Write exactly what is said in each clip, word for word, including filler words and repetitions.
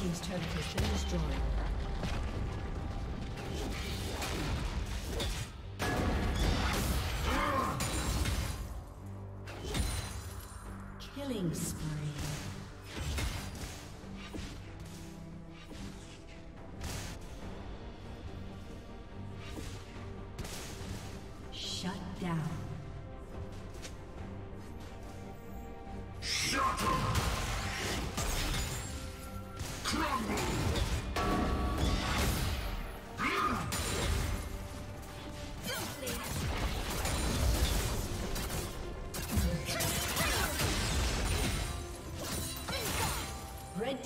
team's turret has been destroyed. Red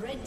Red